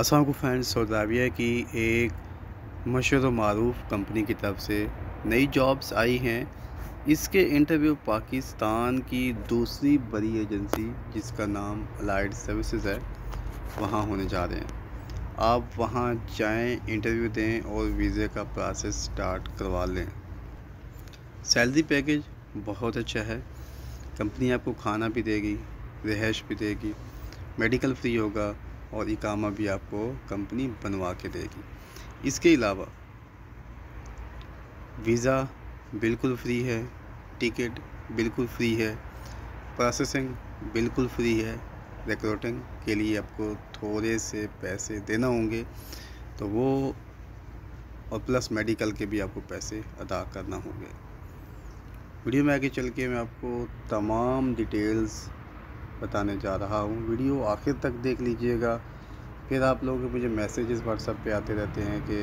अस्सलाम वालेकुम फ्रेंड्स, सऊदाविया की एक मशहूर मरूफ कंपनी की तरफ से नई जॉब्स आई हैं। इसके इंटरव्यू पाकिस्तान की दूसरी बड़ी एजेंसी जिसका नाम अलाइड सर्विसेज है वहाँ होने जा रहे हैं। आप वहाँ जाएं, इंटरव्यू दें और वीज़े का प्रोसेस स्टार्ट करवा लें। सैलरी पैकेज बहुत अच्छा है। कंपनी आपको खाना भी देगी, रिहाइश भी देगी, मेडिकल फ्री होगा और इकामा भी आपको कंपनी बनवा के देगी। इसके अलावा वीज़ा बिल्कुल फ्री है, टिकट बिल्कुल फ्री है, प्रोसेसिंग बिल्कुल फ्री है। रिक्रूटिंग के लिए आपको थोड़े से पैसे देना होंगे तो वो, और प्लस मेडिकल के भी आपको पैसे अदा करना होंगे। वीडियो में आगे चल के मैं आपको तमाम डिटेल्स बताने जा रहा हूँ। वीडियो आखिर तक देख लीजिएगा। फिर आप लोग मुझे मैसेजेस व्हाट्सएप पे आते रहते हैं कि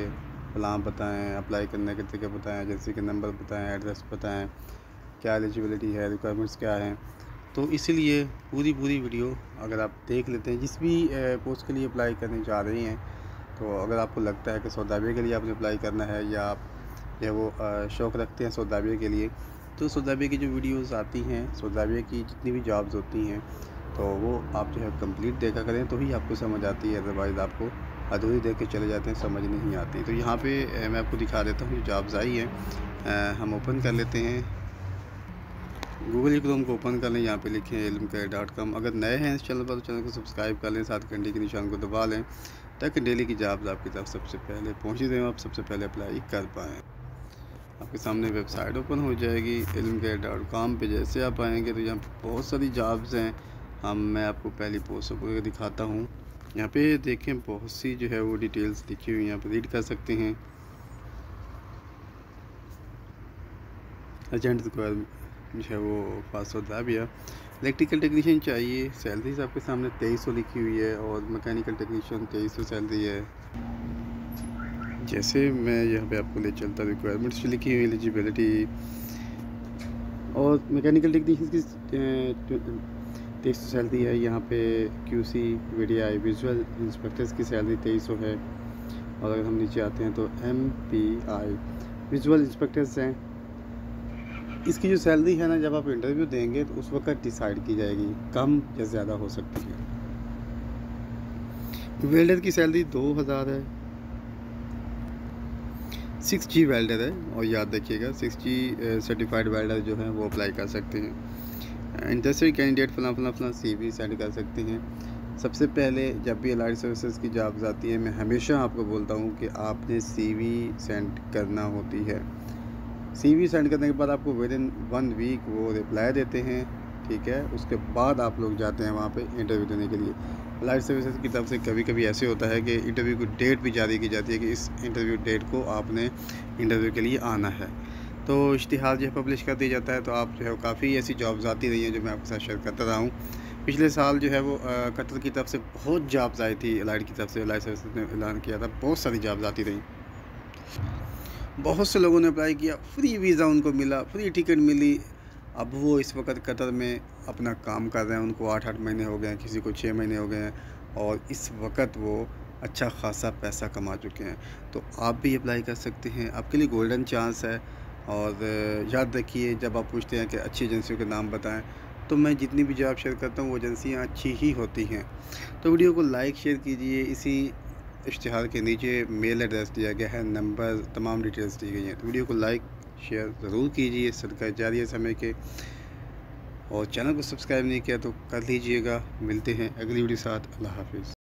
प्लान बताएं, अप्लाई करने के तरीके बताएं, एजेंसी के नंबर बताएं, एड्रेस बताएं, क्या एलिजिबिलिटी है, रिक्वायरमेंट्स क्या हैं। तो इसीलिए पूरी वीडियो अगर आप देख लेते हैं, जिस भी पोस्ट के लिए अप्लाई करने जा रही हैं, तो अगर आपको लगता है कि सऊदाविया के लिए आपने अप्लाई करना है या आप जो वो शौक़ रखते हैं सऊदाविया के लिए, तो सऊदाविया की जो वीडियोस आती हैं, सऊदाविया की जितनी भी जॉब्स होती हैं, तो वो आप जो है कंप्लीट देखा करें तो ही आपको समझ आती है। अदरवाइज़ आपको अधूरी देख के चले जाते हैं, समझ नहीं आती। तो यहाँ पे मैं आपको दिखा देता हूँ जो जॉब्स आई हैं। हम ओपन कर लेते हैं, गूगल क्रोम को ओपन कर लें। यहाँ पे लिखें ilmcareer.com। अगर नए हैं इस चैनल पर तो चैनल को सब्सक्राइब कर लें, साथ घंटे के निशान को दबा लें ताकि डेली की जॉब्स आपकी तरफ सबसे पहले पहुँच जाएँ, आप सबसे पहले अप्लाई कर पाएँ। आपके सामने वेबसाइट ओपन हो जाएगी ilmcareer.com पे। जैसे आप आएंगे तो यहाँ पे बहुत सारी जॉब्स हैं। मैं आपको पहली पोस्ट को दिखाता हूँ। यहाँ पे देखें बहुत सी जो है वो डिटेल्स लिखी हुई हैं, आप रीड कर सकते हैं। अर्जेंट रिक्वायरमेंट जो है वो सऊदाविया इलेक्ट्रिकल टेक्नीशियन चाहिए। सैलरीज आपके सामने 2300 लिखी हुई है और मैकेनिकल टेक्नीशियन 2300 सैलरी है। जैसे मैं यहाँ पे आपको ले चलता, रिक्वायरमेंट्स लिखी हुई, एलिजिबिलिटी और मैकेनिकल टेक्नीशियन की 2300 सैलरी है। यहाँ पे QC VDI विजुअल इंस्पेक्टर्स की सैलरी 2300 है। और अगर हम नीचे आते हैं तो MPI विजुअल इंस्पेक्टर्स हैं। इसकी जो सैलरी है ना, जब आप इंटरव्यू देंगे तो उस वक्त डिसाइड की जाएगी, कम या ज़्यादा हो सकती है। वेल्डर की सैलरी 2000 है। 6G वेल्डर है और याद रखिएगा 6G सर्टिफाइड वेल्डर जो है वो अप्लाई कर सकते हैं। इंटरेस्टेड कैंडिडेट फला CV सेंड कर सकते हैं। सबसे पहले जब भी अलाइड सर्विसेज की जॉब्स आती है, मैं हमेशा आपको बोलता हूँ कि आपने CV सेंड करना होती है। CV सेंड करने के बाद आपको विदिन 1 वीक वो रिप्लाई देते हैं, ठीक है। उसके बाद आप लोग जाते हैं वहाँ पे इंटरव्यू देने के लिए। अलाइड सर्विसेज की तरफ से कभी कभी ऐसे होता है कि इंटरव्यू की डेट भी जारी की जाती है कि इस इंटरव्यू डेट को आपने इंटरव्यू के लिए आना है। तो इश्तिहार जो है पब्लिश कर दिया जाता है। तो आप जो है काफ़ी ऐसी जॉब्स आती रही हैं जो मैं आपके साथ शेयर करता रहा हूँ। पिछले साल जो है वो कतर की तरफ से बहुत जॉब्स आई थी। अलाइड की तरफ से अलाइड सर्विसेज ने ऐलान किया था, बहुत सारी जॉब्स आती रहीं। बहुत से लोगों ने अप्लाई किया, फ्री वीज़ा उनको मिला, फ्री टिकट मिली। अब वो इस वक्त कतर में अपना काम कर रहे हैं। उनको 8 महीने हो गए हैं, किसी को 6 महीने हो गए हैं और इस वक्त वो अच्छा खासा पैसा कमा चुके हैं। तो आप भी अप्लाई कर सकते हैं, आपके लिए गोल्डन चांस है। और याद रखिए, जब आप पूछते हैं कि अच्छी एजेंसियों के नाम बताएं, तो मैं जितनी भी जॉब शेयर करता हूँ वो एजेंसियाँ अच्छी ही होती हैं। तो वीडियो को लाइक शेयर कीजिए। इसी इश्तिहार के नीचे मेल एड्रेस दिया गया है, नंबर, तमाम डिटेल्स दी गई हैं। तो वीडियो को लाइक शेयर ज़रूर कीजिए, सदका जारिया समय के। और चैनल को सब्सक्राइब नहीं किया तो कर लीजिएगा। मिलते हैं अगली वीडियो साथ। अल्लाह हाफिज़।